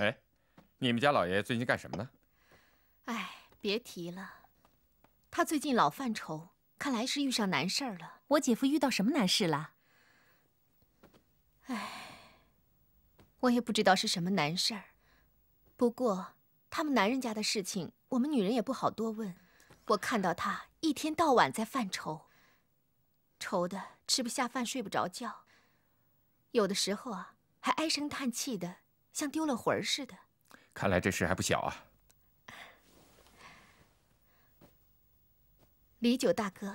哎，你们家老爷最近干什么呢？哎，别提了，他最近老犯愁，看来是遇上难事儿了。我姐夫遇到什么难事了？哎，我也不知道是什么难事儿。不过他们男人家的事情，我们女人也不好多问。我看到他一天到晚在犯愁，愁的吃不下饭，睡不着觉，有的时候啊，还唉声叹气的。 像丢了魂儿似的，看来这事还不小啊。李九大哥，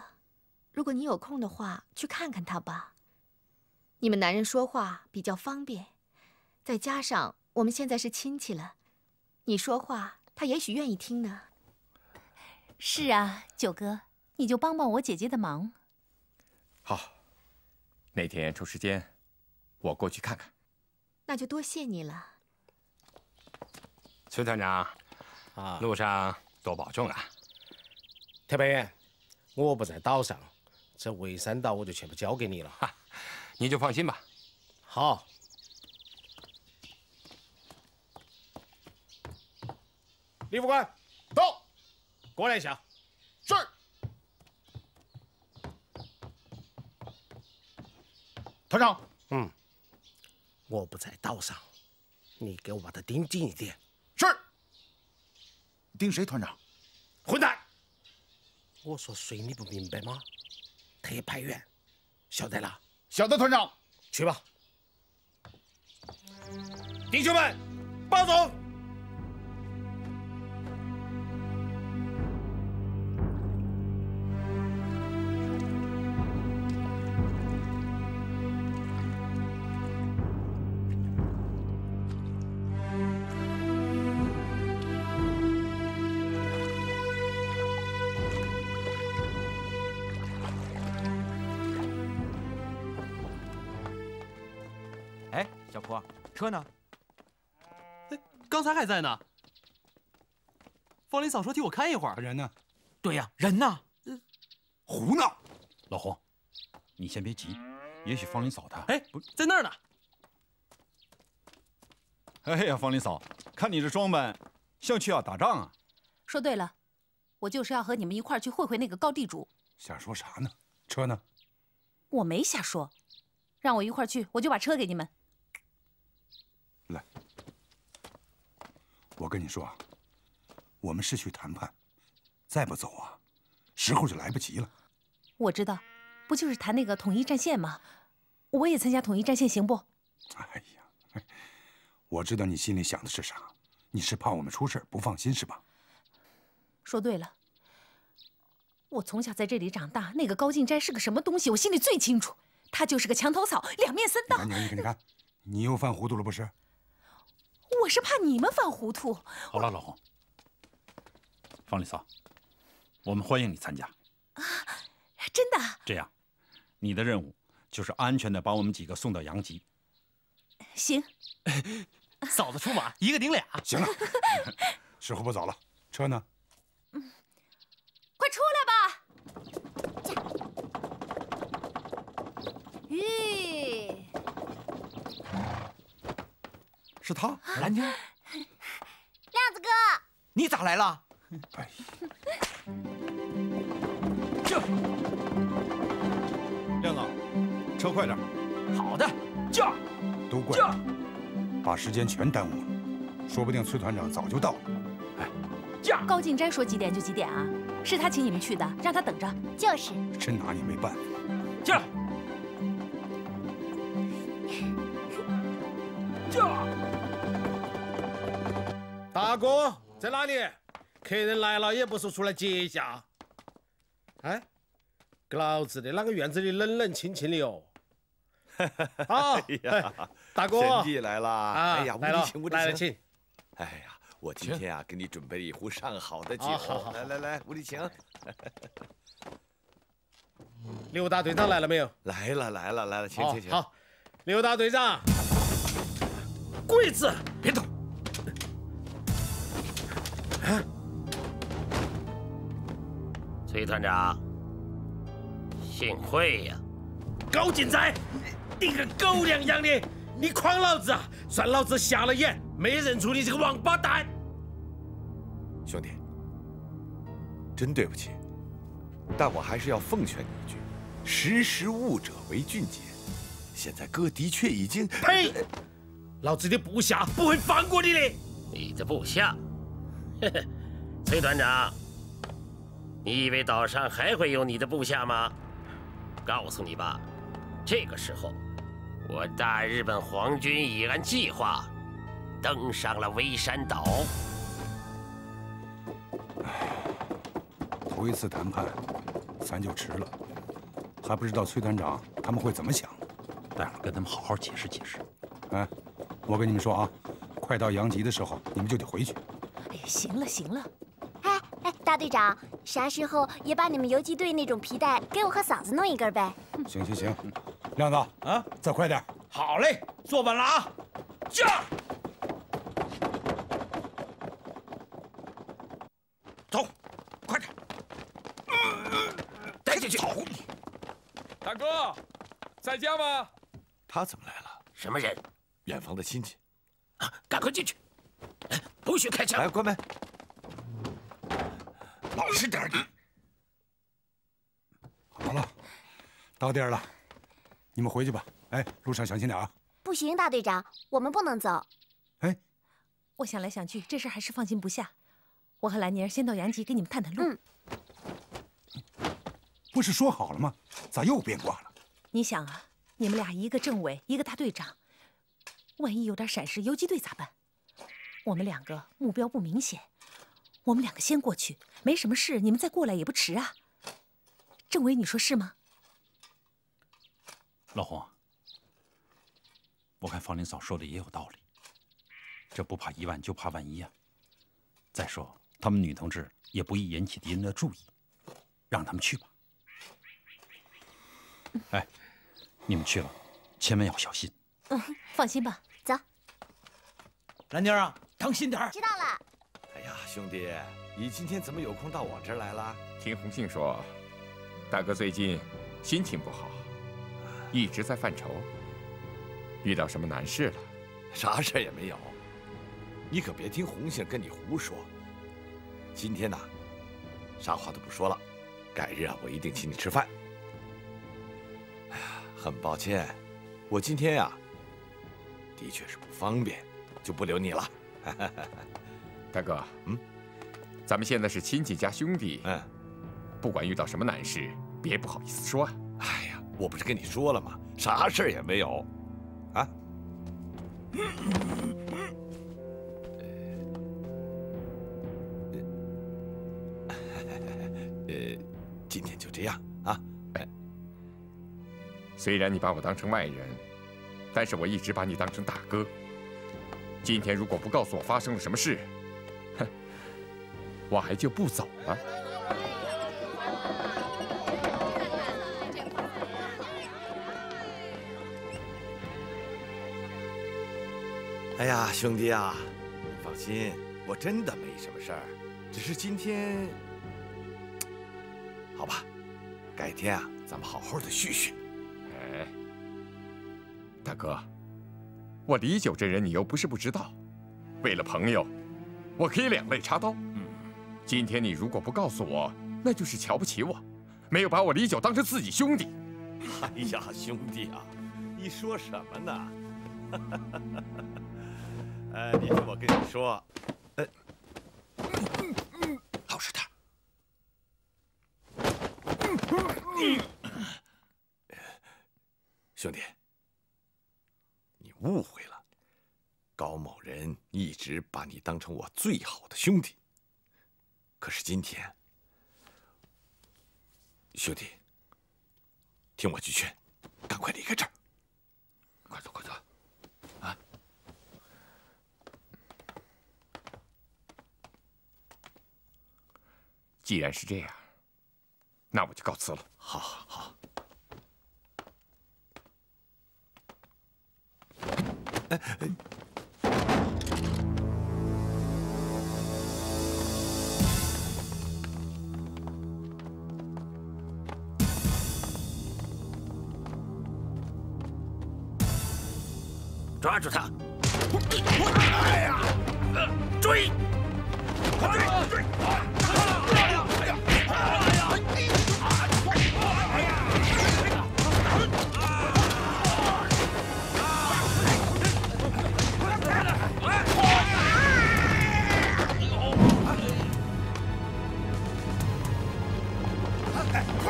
如果你有空的话，去看看他吧。你们男人说话比较方便，再加上我们现在是亲戚了，你说话他也许愿意听呢。是啊，九哥，你就帮帮我姐姐的忙。好，哪天抽时间，我过去看看。 那就多谢你了，崔团长。啊，路上多保重啊！太白院，我不在岛上，这围山道我就全部交给你了，你就放心吧。好。李副官，到，过来一下。是。 团长。嗯。 我不在道上，你给我把他盯紧一点。是。盯谁，团长？混蛋！我说谁你不明白吗？特派员，晓得了？晓得，团长。去吧。弟兄们，报走！车呢？哎，刚才还在呢。方林嫂说替我看一会儿。人呢？对呀，人呢？胡闹！老洪，你先别急，也许方林嫂她……哎，不在那儿呢。哎呀，方林嫂，看你这装扮，像去要打仗啊！说对了，我就是要和你们一块儿去会会那个高地主。瞎说啥呢？车呢？我没瞎说，让我一块儿去，我就把车给你们。 来，我跟你说啊，我们是去谈判，再不走啊，时候就来不及了。我知道，不就是谈那个统一战线吗？我也参加统一战线，行不？哎呀，我知道你心里想的是啥，你是怕我们出事不放心是吧？说对了，我从小在这里长大，那个高进斋是个什么东西，我心里最清楚，他就是个墙头草，两面三道。你看，你又犯糊涂了不是？ 我是怕你们犯糊涂。好了，老洪，方丽嫂，我们欢迎你参加。啊，真的？这样，你的任务就是安全的把我们几个送到阳极。行。嫂子出马，一个顶俩。行了，时候不早了，车呢？嗯，快出来吧！咦。 是他，蓝天，亮子哥，你咋来了？哎，这，亮子，车快点。好的，驾。都怪你，把时间全耽误了，说不定崔团长早就到了。哎，驾。高进斋说几点就几点啊？是他请你们去的，让他等着。就是，真拿你没办法。驾。驾。 大哥在哪里？客人来了也不是出来接一下。哎，给老子的那个院子里冷冷清清的哦。啊，大哥，贤弟来了。哎呀，无敌请，无敌请。哎呀，我今天啊给你准备了一壶上好的酒。来来来，无敌请。刘大队长来了没有？来了来了来了，请请请。好，刘大队长，柜子别动。 崔团长，幸会呀！高进斋，你个狗娘养的，你诓老子啊！算老子瞎了眼，没认出你这个王八蛋！兄弟，真对不起，但我还是要奉劝你一句：识时务者为俊杰。现在哥的确已经……呸！老子的部下不会放过你的。你的部下？呵呵，崔团长，你以为岛上还会有你的部下吗？告诉你吧，这个时候。 我大日本皇军已按计划登上了微山岛。头一次谈判，咱就迟了，还不知道崔团长他们会怎么想。待会儿跟他们好好解释解释。哎，我跟你们说啊，快到阳极的时候，你们就得回去。哎呀，行了行了。哎哎，大队长，啥时候也把你们游击队那种皮带给我和嫂子弄一根呗？行行行。 亮子啊，再快点！好嘞，坐稳了啊！驾！走，快点！带进去！好你！大哥，在家吗？他怎么来了？什么人？远房的亲戚。啊，赶快进去！不许开枪！来，关门！老实点你。好了，到地儿了。 你们回去吧，哎，路上小心点啊！不行，大队长，我们不能走。哎，我想来想去，这事还是放心不下。我和兰妮儿先到阳极给你们探探路。嗯，不是说好了吗？咋又变卦了？你想啊，你们俩一个政委，一个大队长，万一有点闪失，游击队咋办？我们两个目标不明显，我们两个先过去，没什么事，你们再过来也不迟啊。政委，你说是吗？ 老洪，我看方林嫂说的也有道理，这不怕一万就怕万一啊！再说他们女同志也不易引起敌人的注意，让他们去吧。哎，你们去了，千万要小心。嗯，放心吧，走。兰妮儿啊，当心点儿。知道了。哎呀，兄弟，你今天怎么有空到我这儿来了？听红杏说，大哥最近心情不好。 一直在犯愁，遇到什么难事了？啥事也没有。你可别听红杏跟你胡说。今天呐，啥话都不说了。改日啊，我一定请你吃饭。哎呀，很抱歉，我今天呀，的确是不方便，就不留你了。大哥，嗯，咱们现在是亲戚加兄弟，嗯，不管遇到什么难事，别不好意思说啊。哎呀。 我不是跟你说了吗？啥事儿也没有，啊？今天就这样啊。虽然你把我当成外人，但是我一直把你当成大哥。今天如果不告诉我发生了什么事，哼，我还就不走了。 哎呀，兄弟啊，你放心，我真的没什么事儿，只是今天……好吧，改天啊，咱们好好的叙叙。哎，大哥，我李九这人你又不是不知道，为了朋友，我可以两肋插刀。嗯，今天你如果不告诉我，那就是瞧不起我，没有把我李九当成自己兄弟。哎呀，兄弟啊，你说什么呢？哈哈哈哈哈。 哎，你听我跟你说，老实点。兄弟，你误会了，高某人一直把你当成我最好的兄弟。可是今天，兄弟，听我句劝，赶快离开这儿，快走，快走。 既然是这样，那我就告辞了。好，好。哎哎。抓住他！哎呀，追！追！哎呀！哎呀！哎呀！ 快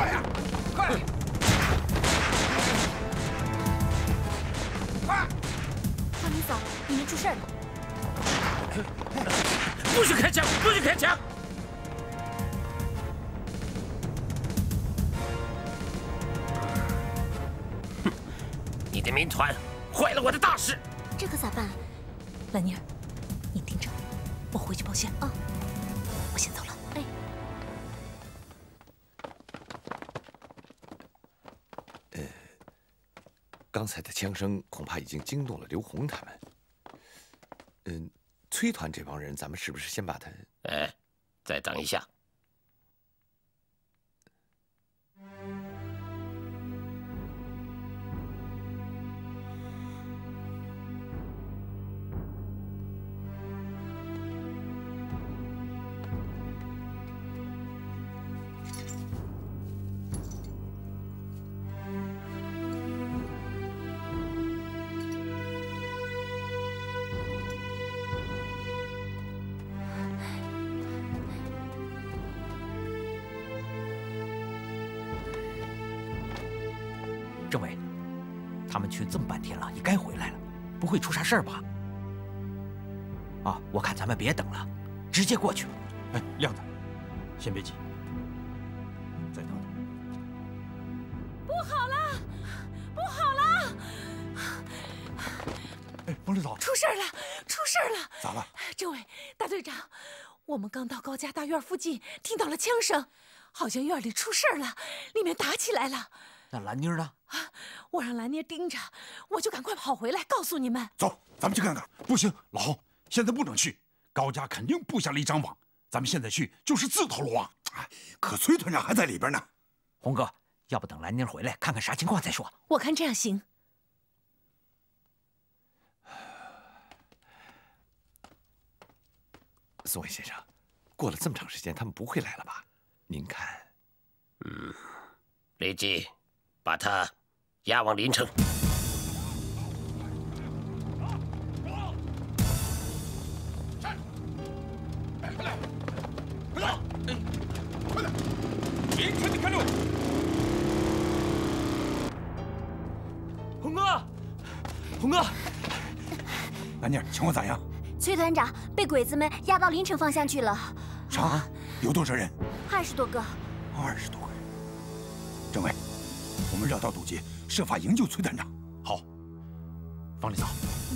呀！快！快！大明嫂，你们出事了！不许开枪！不许开枪！哼！你的民团坏了我的大事，这可咋办？兰妮儿，你盯着，我回去报信啊！我先走了。 刚才的枪声恐怕已经惊动了刘红他们。崔团这帮人，咱们是不是先把他……哎，再等一下。政委，他们去这么半天了，也该回来了，不会出啥事儿吧？啊，我看咱们别等了，直接过去吧。哎，亮子，先别急，再等等。不好了，不好了！哎，王指导，出事了，出事了！咋了？政委，大队长，我们刚到高家大院附近，听到了枪声，好像院里出事了，里面打起来了。 那兰妮呢？啊，我让兰妮盯着，我就赶快跑回来告诉你们。走，咱们去看看。不行，老洪，现在不能去。高家肯定布下了一张网，咱们现在去就是自投罗网。可崔团长还在里边呢。洪哥，要不等兰妮回来看看啥情况再说？我看这样行。宋伟先生，过了这么长时间，他们不会来了吧？您看，立即。 把他押往临城。快走！快走！临城你看住！洪哥，洪哥，兰妮儿，情况咋样？崔团长被鬼子们押到临城方向去了。啥？有多少人？20多个。20多个人。政委。 我们绕道堵截，设法营救崔团长。好，方领导，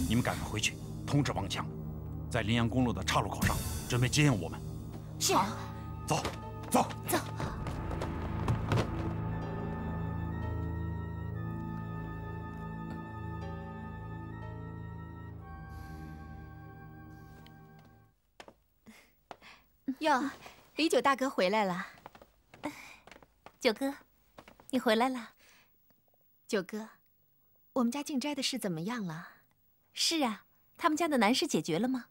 你们赶快回去通知王强，在临阳公路的岔路口上准备接应我们。是。走，走，走。哟，李九大哥回来了。九哥，你回来了。 九哥，我们家静斋的事怎么样了？是啊，他们家的难事解决了吗？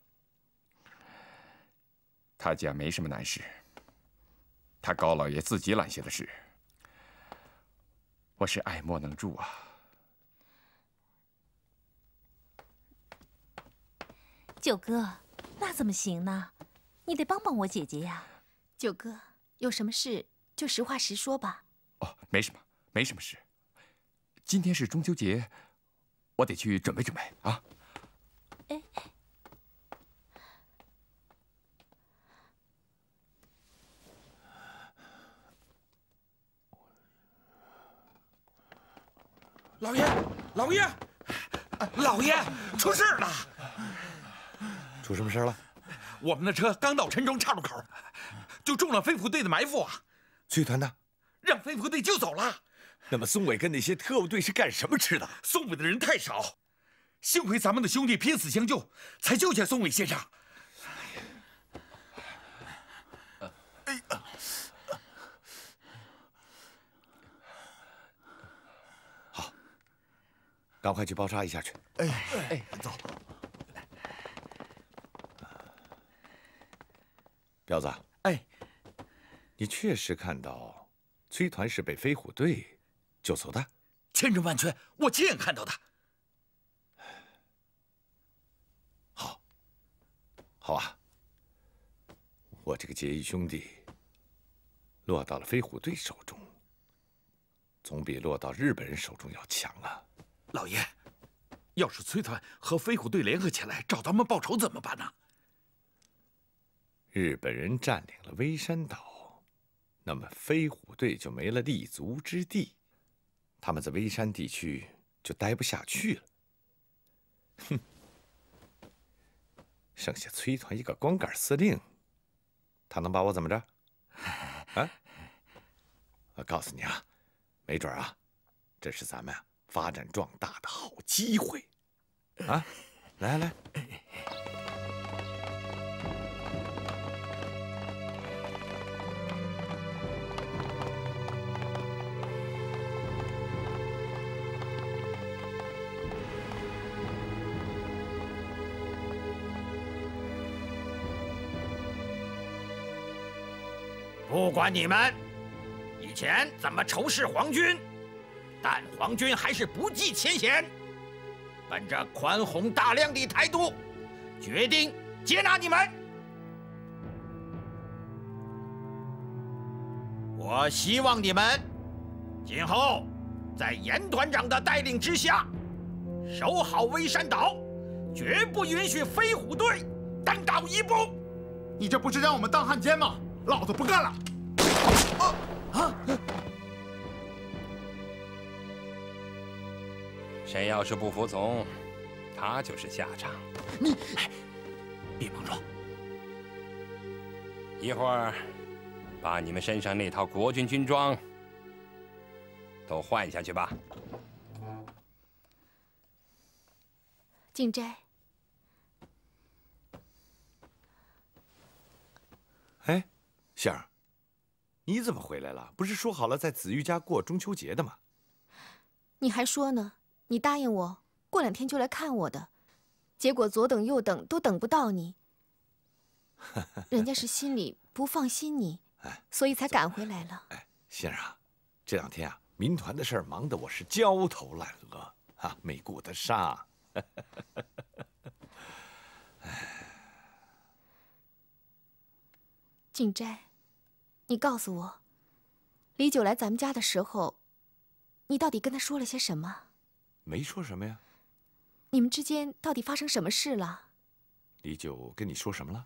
他家没什么难事，他高老爷自己揽下的事，我是爱莫能助啊。九哥，那怎么行呢？你得帮帮我姐姐呀。九哥，有什么事就实话实说吧。哦，没什么，没什么事。 今天是中秋节，我得去准备准备啊！哎，老爷，老爷，老爷，出事了！出什么事了？我们的车刚到陈庄岔路口，就中了飞虎队的埋伏啊！崔团呢？让飞虎队救走了。 那么，宋伟跟那些特务队是干什么吃的？宋伟的人太少，幸亏咱们的兄弟拼死相救，才救下宋伟先生。哎，好，赶快去包扎一下去。哎，走。彪子，哎，你确实看到崔团是被飞虎队救走的？千真万确，我亲眼看到的。 好啊，我这个结义兄弟落到了飞虎队手中，总比落到日本人手中要强啊！老爷，要是崔团和飞虎队联合起来找咱们报仇怎么办呢？日本人占领了微山岛，那么飞虎队就没了立足之地，他们在微山地区就待不下去了。哼！ 剩下崔团一个光杆司令，他能把我怎么着？啊！我告诉你啊，没准啊，这是咱们发展壮大的好机会啊！来来，不管你们以前怎么仇视皇军，但皇军还是不计前嫌，本着宽宏大量的态度，决定接纳你们。我希望你们今后在严团长的带领之下，守好微山岛，绝不允许飞虎队登岛一步。你这不是让我们当汉奸吗？ 老子不干了！啊！谁要是不服从，他就是下场。你别莽撞！一会儿把你们身上那套国军军装都换下去吧。景斋。哎。 杏儿，你怎么回来了？不是说好了在子玉家过中秋节的吗？你还说呢？你答应我过2天就来看我的，结果左等右等都等不到你。人家是心里不放心你，所以才赶回来了。哎，杏儿啊，这2天啊，民团的事儿忙得我是焦头烂额啊，没顾得上。景斋。 你告诉我，李九来咱们家的时候，你到底跟他说了些什么？没说什么呀。你们之间到底发生什么事了？李九跟你说什么了？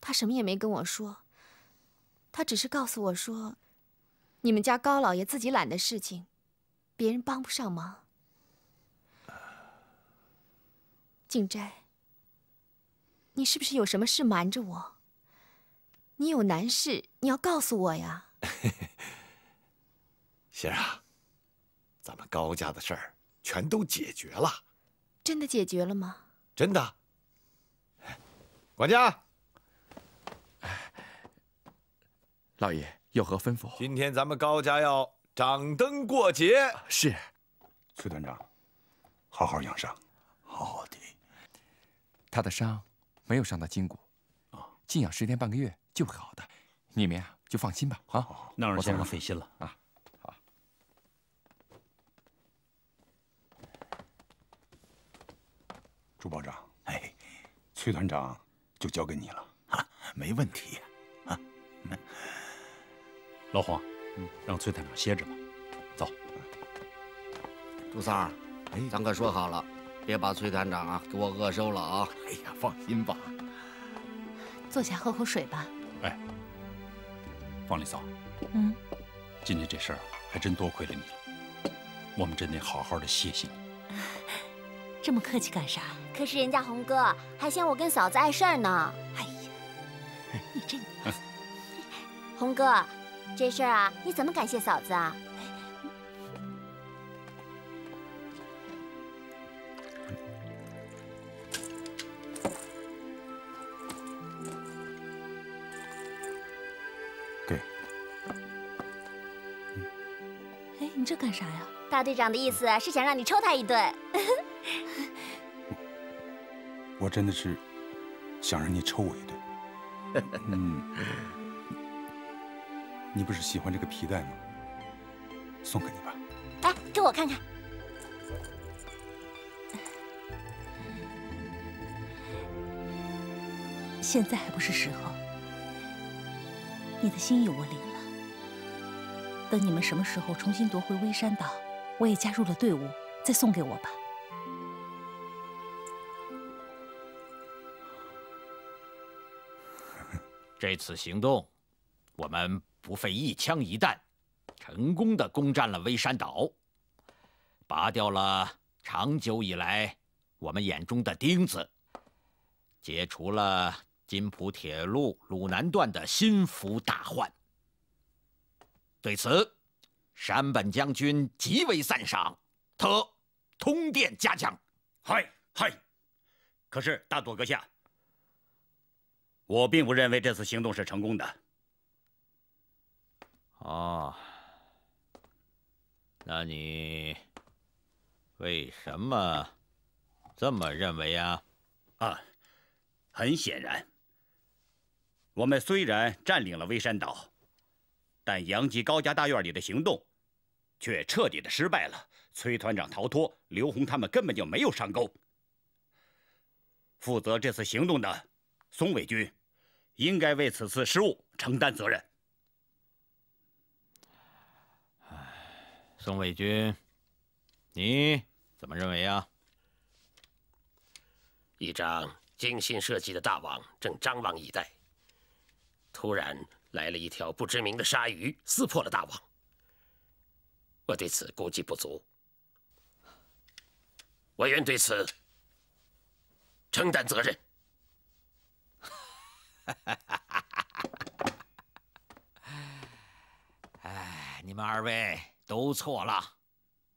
他什么也没跟我说，他只是告诉我说，你们家高老爷自己懒的事情，别人帮不上忙。景斋，你是不是有什么事瞒着我？ 你有难事，你要告诉我呀，杏儿啊，咱们高家的事儿全都解决了，真的解决了吗？真的。管家，老爷有何吩咐？今天咱们高家要掌灯过节。是，崔团长，好好养伤，好好的。他的伤没有伤到筋骨，静养10天半个月。 就会好的，你们呀就放心吧啊！那让先生费心了啊！好。朱保长，哎，崔团长就交给你了啊，没问题啊！老黄，让崔团长歇着吧。走。朱三儿，咱可说好了，别把崔团长啊给我饿收了啊！哎呀，放心吧。坐下喝口水吧。 哎，方丽嫂，今天这事儿还真多亏了你了，我们真得好好的谢谢你。这么客气干啥？可是人家红哥还嫌我跟嫂子碍事儿呢。哎呀，你这……红哥，这事儿啊，你怎么感谢嫂子啊？这干啥呀？大队长的意思是想让你抽他一顿。我真的是想让你抽我一顿。嗯，你不是喜欢这个皮带吗？送给你吧。来，给我看看。 现在还不是时候，你的心意我领了。等你们什么时候重新夺回微山岛，我也加入了队伍，再送给我吧。这次行动，我们不费一枪一弹，成功的攻占了微山岛，拔掉了长久以来我们眼中的钉子，解除了 金浦铁路鲁南段的心腹大患，对此，山本将军极为赞赏，特通电嘉奖。嗨嗨！可是大佐阁下，我并不认为这次行动是成功的。哦，那你为什么这么认为啊？啊，很显然。 我们虽然占领了微山岛，但杨吉高家大院里的行动却彻底的失败了。崔团长逃脱，刘红他们根本就没有上钩。负责这次行动的松尾君，应该为此次失误承担责任。松尾君，你怎么认为啊？一张精心设计的大网正张望以待。 突然来了一条不知名的鲨鱼，撕破了大网。我对此估计不足，我愿对此承担责任。哎，你们二位都错了。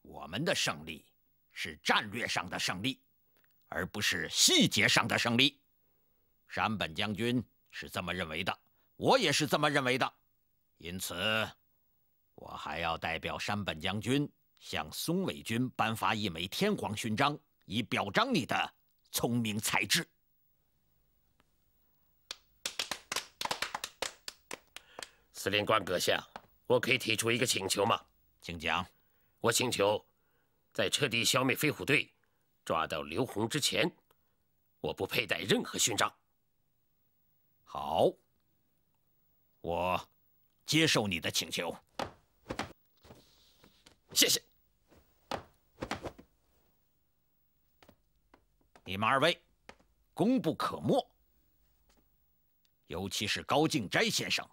我们的胜利是战略上的胜利，而不是细节上的胜利。山本将军是这么认为的。 我也是这么认为的，因此，我还要代表山本将军向松尾君颁发一枚天皇勋章，以表彰你的聪明才智。司令官阁下，我可以提出一个请求吗？请讲。我请求，在彻底消灭飞虎队、抓到刘红之前，我不佩戴任何勋章。好。 我接受你的请求，谢谢。你们二位功不可没，尤其是高静斋先生，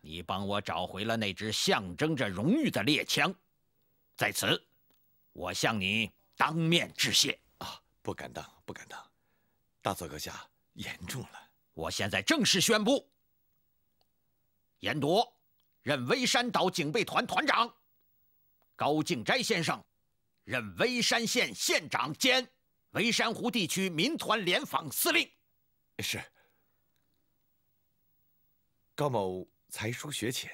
你帮我找回了那只象征着荣誉的猎枪，在此，我向你当面致谢。啊，不敢当，不敢当，大佐阁下言重了。我现在正式宣布。 严铎任微山岛警备团团长，高静斋先生任微山县县长兼微山湖地区民团联防司令。是。高某才疏学浅，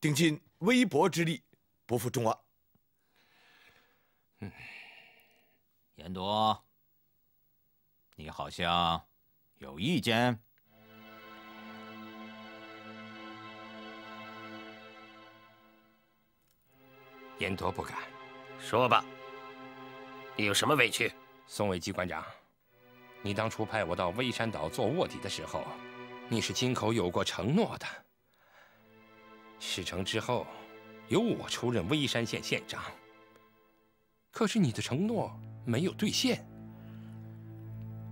定尽微薄之力，不负众望。嗯，严铎，你好像有意见。 严铎不敢说吧，你有什么委屈？松尾机关长，你当初派我到微山岛做卧底的时候，你是金口有过承诺的。事成之后，由我出任微山县县长。可是你的承诺没有兑现。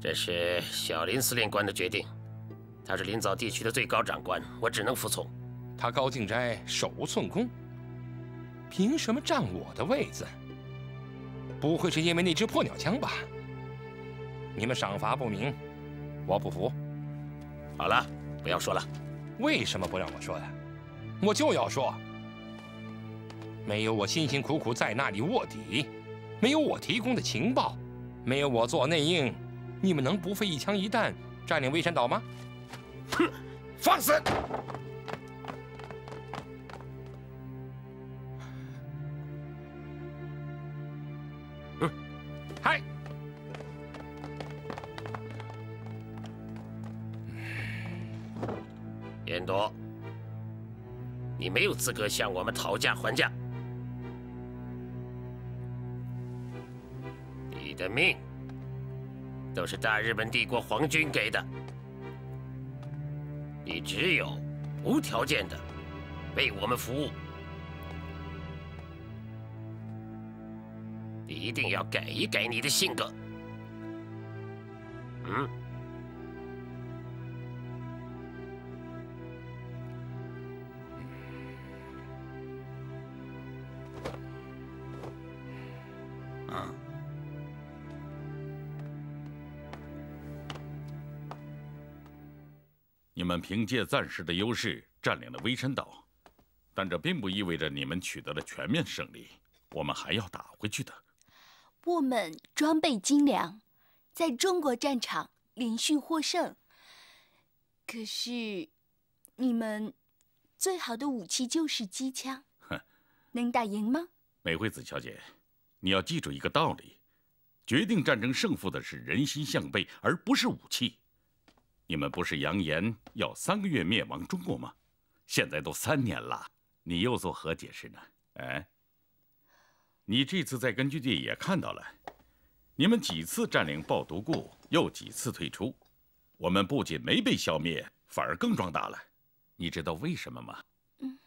这是小林司令官的决定，他是临藻地区的最高长官，我只能服从。他高静斋手无寸功。 凭什么占我的位子？不会是因为那只破鸟枪吧？你们赏罚不明，我不服。好了，不要说了。为什么不让我说呀？我就要说。没有我辛辛苦苦在那里卧底，没有我提供的情报，没有我做内应，你们能不费一枪一弹占领微山岛吗？哼，放肆！嗨。严多，你没有资格向我们讨价还价。你的命都是大日本帝国皇军给的，你只有无条件的为我们服务。 你一定要改一改你的性格。嗯，啊，你们凭借暂时的优势占领了威山岛，但这并不意味着你们取得了全面胜利，我们还要打回去的。 我们装备精良，在中国战场连续获胜。可是，你们最好的武器就是机枪，能打赢吗？美惠子小姐，你要记住一个道理：决定战争胜负的是人心向背，而不是武器。你们不是扬言要3个月灭亡中国吗？现在都3年了，你又作何解释呢？哎。 你这次在根据地也看到了，你们几次占领爆竹固，又几次退出，我们不仅没被消灭，反而更壮大了。你知道为什么吗？嗯，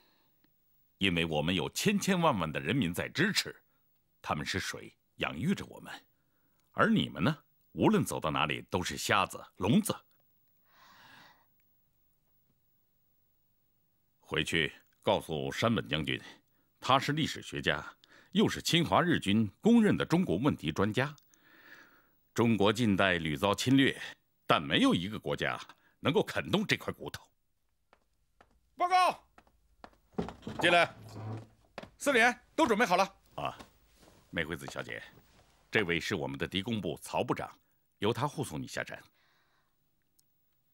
因为我们有千万万的人民在支持，他们是水养育着我们，而你们呢，无论走到哪里都是瞎子、聋子。回去告诉山本将军，他是历史学家。 又是侵华日军公认的中国问题专家。中国近代屡遭侵略，但没有一个国家能够啃动这块骨头。报告，进来。司令员都准备好了啊，美惠子小姐，这位是我们的敌工部曹部长，由他护送你下站。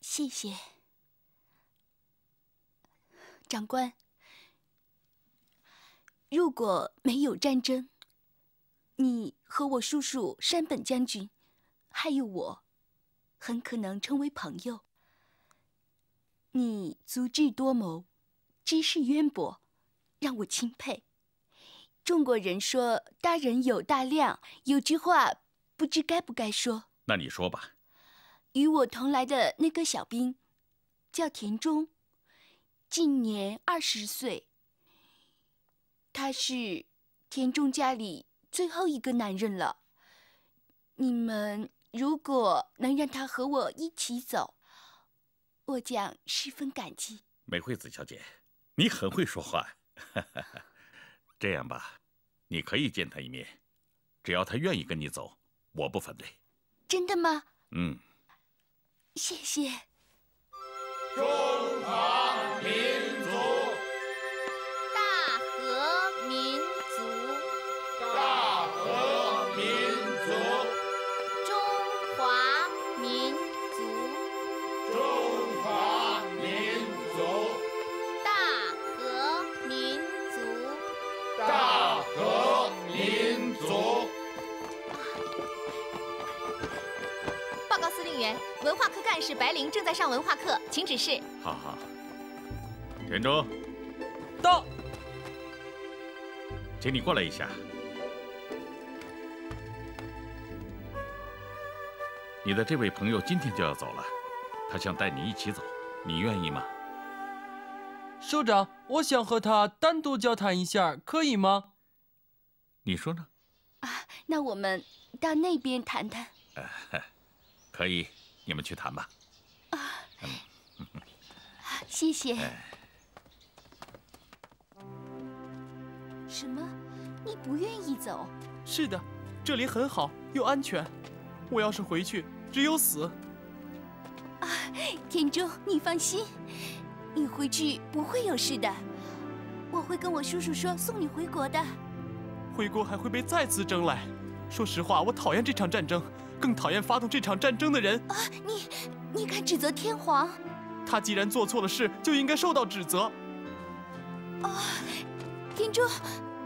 谢谢，长官。 如果没有战争，你和我叔叔山本将军，还有我，很可能成为朋友。你足智多谋，知识渊博，让我钦佩。中国人说“大人有大量”，有句话不知该不该说。那你说吧。与我同来的那个小兵，叫田中，今年20岁。 他是田中家里最后一个男人了。你们如果能让他和我一起走，我将十分感激。美惠子小姐，你很会说话。这样吧，你可以见他一面，只要他愿意跟你走，我不反对。真的吗？嗯。谢谢。中华民。 文化科干事白灵正在上文化课，请指示。好好。田中，到，请你过来一下。你的这位朋友今天就要走了，他想带你一起走，你愿意吗？首长，我想和他单独交谈一下，可以吗？你说呢？啊，那我们到那边谈谈。可以，你们去谈吧。啊，谢谢。什么？你不愿意走？是的，这里很好又安全。我要是回去，只有死。啊，田中，你放心，你回去不会有事的。我会跟我叔叔说送你回国的。回国还会被再次征来。说实话，我讨厌这场战争。 更讨厌发动这场战争的人啊！你敢指责天皇？他既然做错了事，就应该受到指责。啊，田中，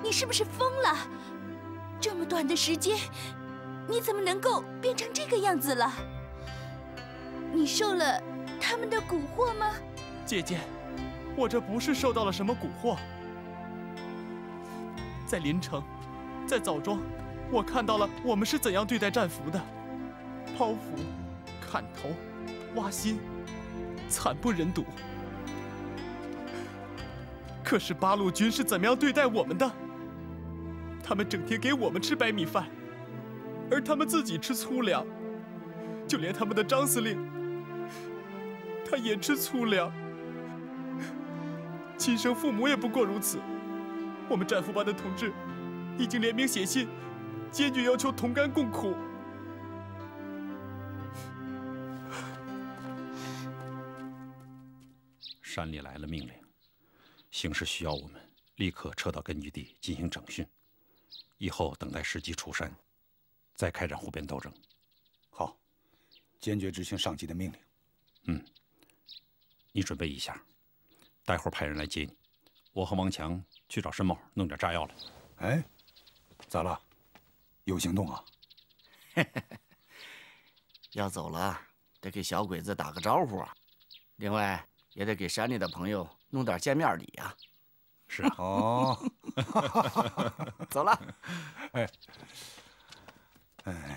你是不是疯了？这么短的时间，你怎么能够变成这个样子了？你受了他们的蛊惑吗？姐姐，我这不是受到了什么蛊惑。在临城，在枣庄，我看到了我们是怎样对待战俘的：剖腹、砍头、挖心，惨不忍睹。可是八路军是怎么样对待我们的？他们整天给我们吃白米饭。 而他们自己吃粗粮，就连他们的张司令，他也吃粗粮。亲生父母也不过如此。我们战俘班的同志已经联名写信，坚决要求同甘共苦。山里来了命令，形势需要我们立刻撤到根据地进行整训，以后等待时机出山。 再开展湖边斗争，好，坚决执行上级的命令。嗯，你准备一下，待会儿派人来接你。我和王强去找申茂弄点炸药来。哎，咋了？有行动啊？要走了，得给小鬼子打个招呼啊。另外，也得给山里的朋友弄点见面礼啊。是啊。哦，走了。哎。 哎呀！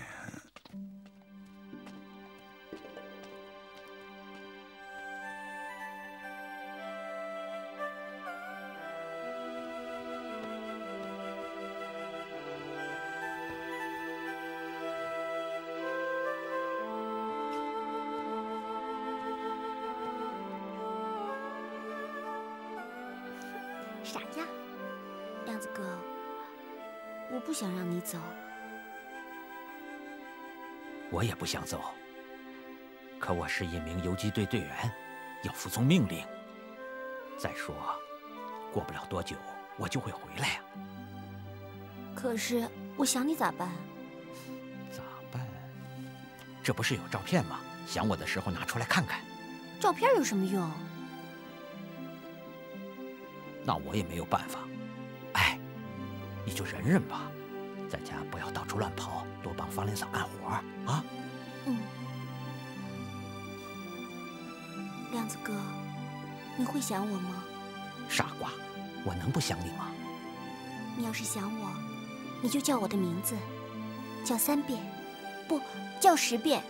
傻样，样子哥，我不想让你走。 我也不想走，可我是一名游击队队员，要服从命令。再说，过不了多久我就会回来呀。可是我想你咋办？咋办？这不是有照片吗？想我的时候拿出来看看。照片有什么用？那我也没有办法。哎，你就忍忍吧。 在家不要到处乱跑，多帮方玲嫂干活啊！嗯，亮子哥，你会想我吗？傻瓜，我能不想你吗？你要是想我，你就叫我的名字，叫3遍，不叫10遍。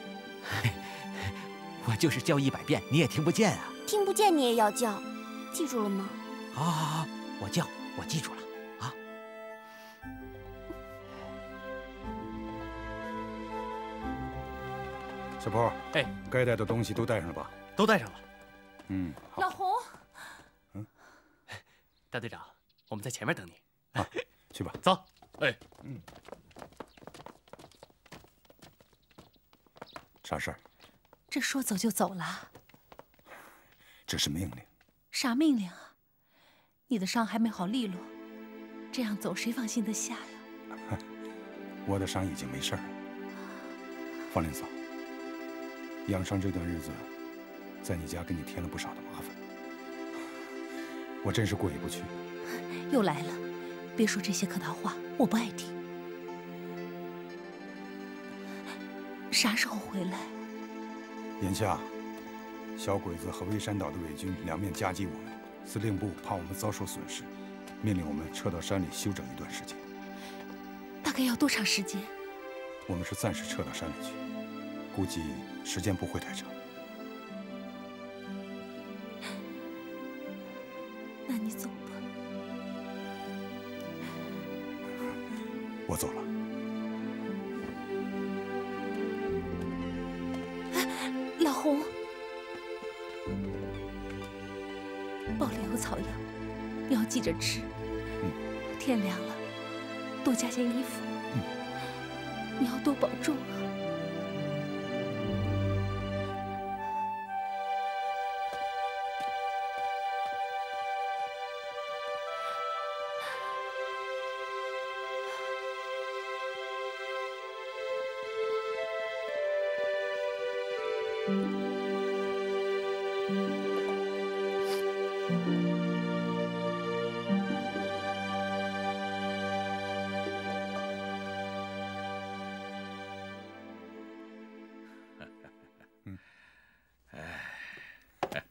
我就是叫100遍，你也听不见啊！听不见你也要叫，记住了吗？好，好，好，我叫，我记住了。 小波，哎，该带的东西都带上了吧？都带上了。嗯，老洪，嗯，大队长，我们在前面等你。啊，去吧，走。哎，嗯，啥事儿？这说走就走了？这是命令。啥命令啊？你的伤还没好利落，这样走谁放心得下呀？我的伤已经没事了，方玲嫂。 养伤这段日子，在你家给你添了不少的麻烦，我真是过意不去。又来了，别说这些客套话，我不爱听。啥时候回来？眼下，小鬼子和蔚山岛的伪军两面夹击我们，司令部怕我们遭受损失，命令我们撤到山里休整一段时间。大概要多长时间？我们是暂时撤到山里去，估计。 时间不会太长。那你走吧，我走了。老洪，包里有草药，你要记着吃。嗯。天凉了，多加件衣服。嗯。你要多保重啊。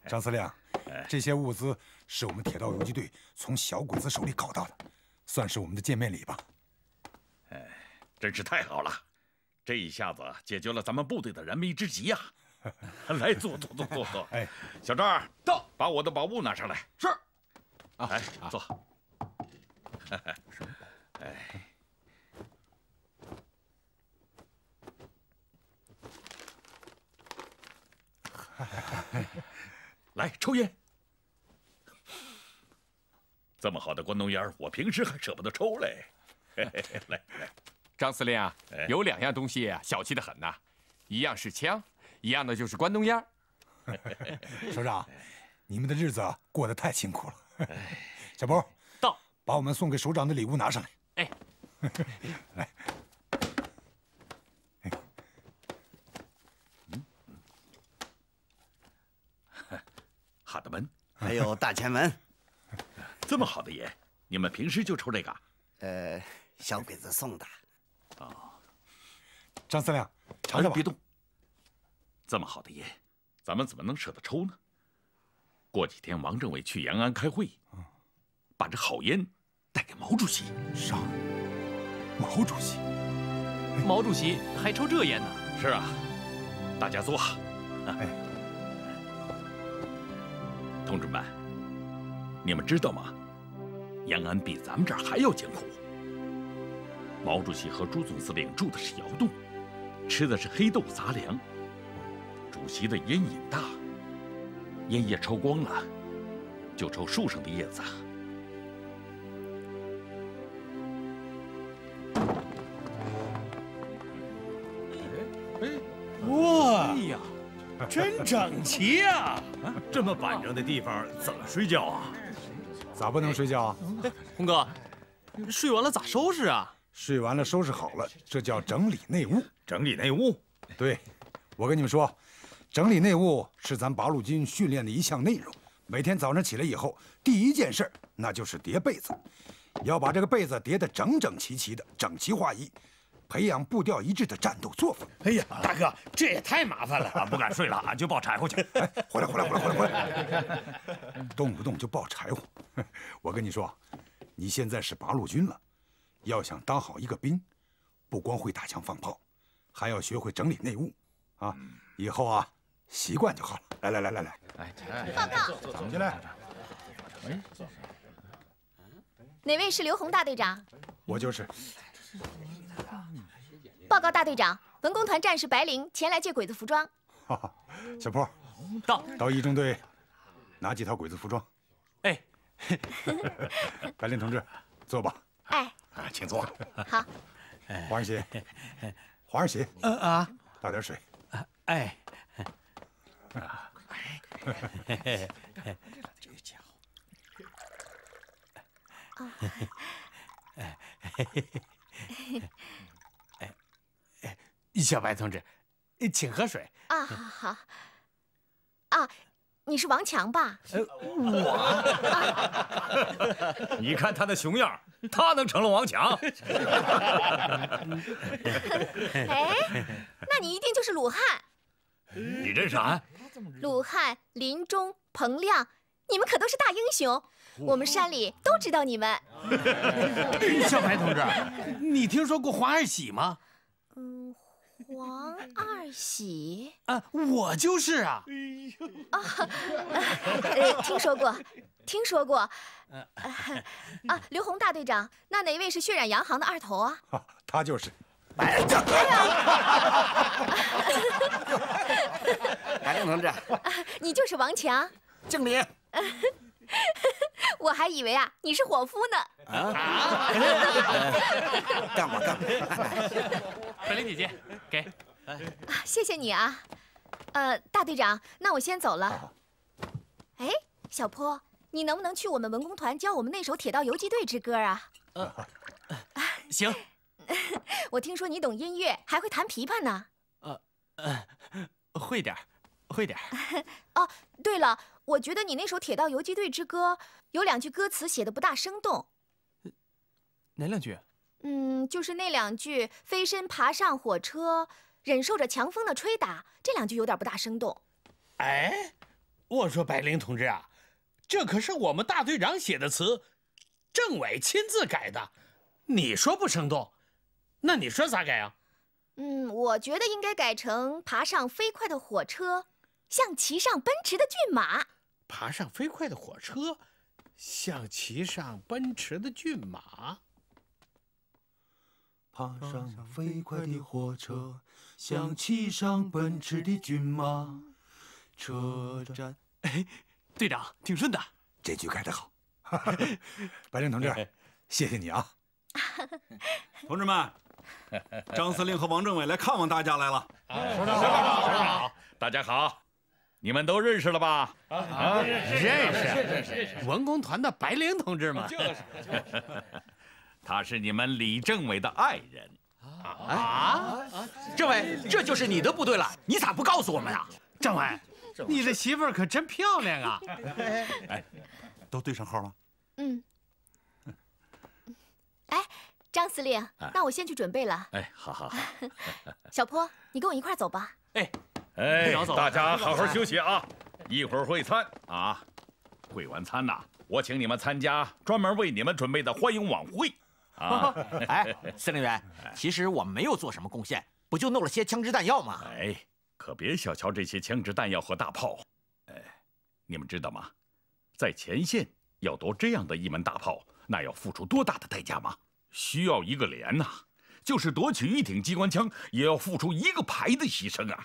张司令，这些物资是我们铁道游击队从小鬼子手里搞到的，算是我们的见面礼吧。哎，真是太好了，这一下子解决了咱们部队的燃眉之急呀！来，坐。哎，小赵，到，把我的宝物拿上来。是。啊，来坐。哎。 来抽烟，这么好的关东烟，我平时还舍不得抽嘞。来，张司令啊，有两样东西小气的很呐，一样是枪，一样的就是关东烟。首长，你们的日子过得太辛苦了。小波，到，把我们送给首长的礼物拿上来。哎，来。 卡的门，还有大前门，这么好的烟，你们平时就抽这个？小鬼子送的。哦，张司令，尝尝吧。别动，这么好的烟，咱们怎么能舍得抽呢？过几天王政委去延安开会，把这好烟带给毛主席。啥？毛主席？毛主席还抽这烟呢？是啊，大家坐。哎。 同志们，你们知道吗？延安比咱们这儿还要艰苦。毛主席和朱总司令住的是窑洞，吃的是黑豆杂粮。主席的烟瘾大，烟叶抽光了，就抽树上的叶子。哇！哎呀！ 真整齐呀！啊，这么板正的地方怎么睡觉啊？咋不能睡觉啊？洪哥，睡完了咋收拾啊？睡完了收拾好了，这叫整理内务。整理内务？对，我跟你们说，整理内务是咱八路军训练的一项内容。每天早上起来以后，第一件事那就是叠被子，要把这个被子叠得整整齐齐的，整齐划一。 培养步调一致的战斗作风。哎呀，大哥，这也太麻烦了，俺不敢睡了，俺就抱柴火去。哎，回来，动不动就抱柴火。我跟你说，你现在是八路军了，要想当好一个兵，不光会打枪放炮，还要学会整理内务，啊，以后啊习惯就好了。来，哎，报告，咱们进来。哎，哪位是刘洪大队长？我就是。 报告大队长，文工团战士白灵前来借鬼子服装。小坡，到一中队拿几套鬼子服装。哎，白灵同志，坐吧。哎，请坐。好。黄二喜，倒点水。哎，这个家伙。小白同志，请喝水。啊，好。啊，你是王强吧？我。你看他的熊样，他能成了王强？哎，那你一定就是鲁汉。你认识俺？鲁汉、林中、彭亮，你们可都是大英雄，我们山里都知道你们。小白同志，你听说过黄二喜吗？ 王二喜啊，我就是啊！啊，听说过。啊，刘洪大队长，那哪位是血染洋行的二头啊？他就是。白灵同志，你就是王强。敬礼。我还以为啊，你是伙夫呢。啊！干过。 白灵姐姐，给，啊，谢谢你啊，大队长，那我先走了。哎，小坡，你能不能去我们文工团教我们那首《铁道游击队之歌》啊？行。我听说你懂音乐，还会弹琵琶呢。会点。哦，对了，我觉得你那首《铁道游击队之歌》有两句歌词写的不大生动。哪两句？ 就是那两句“飞身爬上火车，忍受着强风的吹打”，这两句有点不大生动。哎，我说白灵同志啊，这可是我们大队长写的词，政委亲自改的，你说不生动，那你说咋改啊？我觉得应该改成爬上飞快的火车，像骑上奔驰的骏马。爬上飞快的火车，像骑上奔驰的骏马。 爬上飞快的火车，像骑上奔驰的骏马。车站，哎，队长挺顺的，这句改得好。白灵同志，谢谢你啊！同志们，张司令和王政委来看望大家来了。首长好，首长好，大家好，你们都认识了吧？啊，认识，文工团的白灵同志嘛，就是。 他是你们李政委的爱人啊！政委，这就是你的部队了，你咋不告诉我们啊？政委，你的媳妇儿可真漂亮啊！哎，都对上号了。哎，张司令，那我先去准备了。哎，好。小坡，你跟我一块走吧。大家好好休息啊！一会儿会餐啊，会完餐呐，我请你们参加专门为你们准备的欢迎晚会。 啊！哎，司令员，其实我没有做什么贡献，不就弄了些枪支弹药吗？哎，可别小瞧这些枪支弹药和大炮。哎，你们知道吗？在前线要夺这样的一门大炮，那要付出多大的代价吗？需要一个连呐，就是夺取一挺机关枪，也要付出一个排的牺牲啊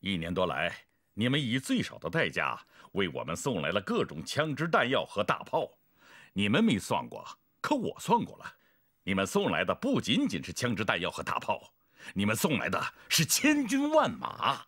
！1年多来，你们以最少的代价为我们送来了各种枪支弹药和大炮，你们没算过，可我算过了。 你们送来的不仅仅是枪支弹药和大炮，你们送来的是千军万马。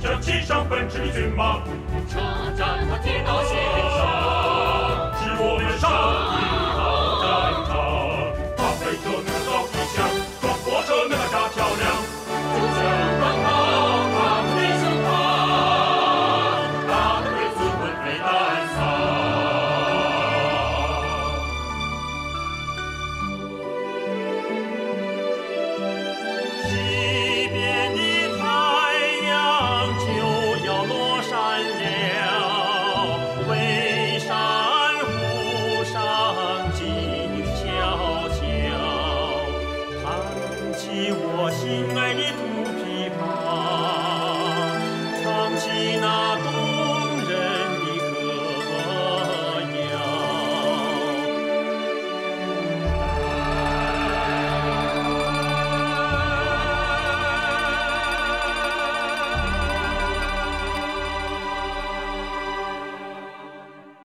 像骑上奔驰的骏马，车站和铁道线。